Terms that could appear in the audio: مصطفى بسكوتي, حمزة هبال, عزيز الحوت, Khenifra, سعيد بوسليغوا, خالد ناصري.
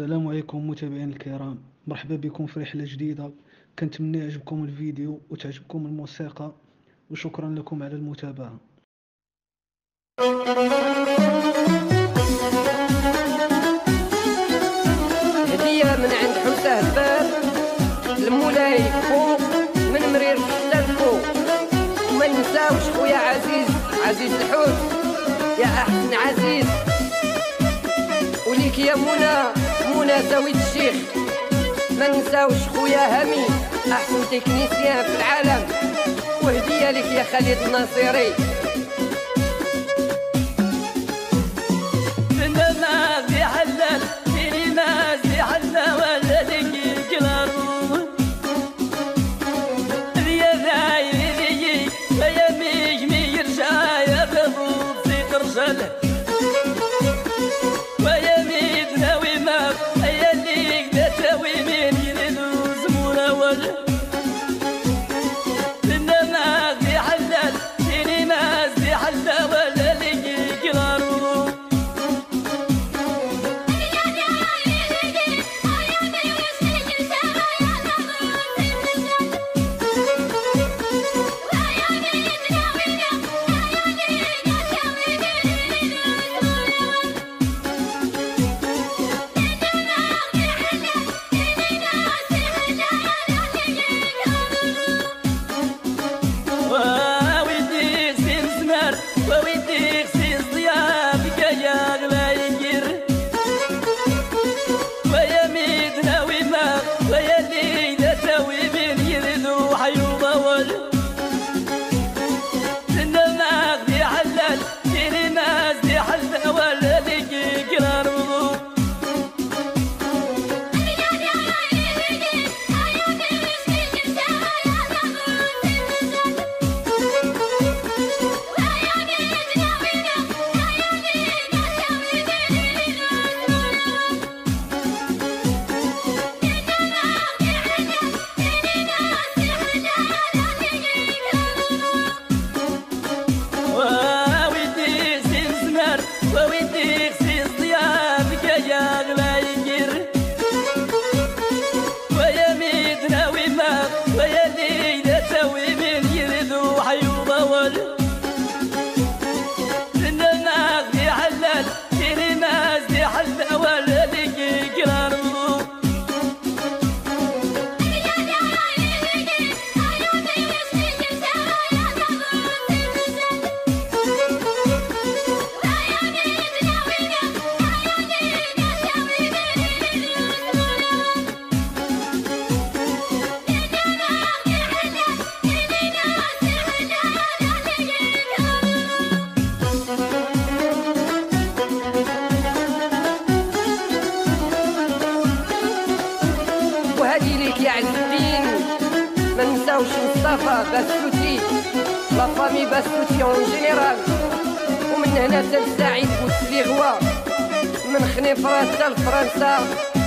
السلام عليكم متابعين الكرام، مرحبا بكم في رحلة جديدة. كنتمنى يعجبكم الفيديو وتعجبكم الموسيقى، وشكرا لكم على المتابعة. هدية من عند حمزة هبال المولاي فوق من مرير حتى الفوق. وما ننساوش خويا عزيز الحوت يا أحسن عزيز، وليك يا منى زاوية الشيخ. ما ننساوش خويا هامي احسن تكنيسيان في العالم، وهديه لك يا خالد ناصري. مصطفى بسكوتي لا فامي بسكوتي اون جينيرال، ومن هنا تل سعيد بوسليغوا من خنيفرا حتى لفرنسا.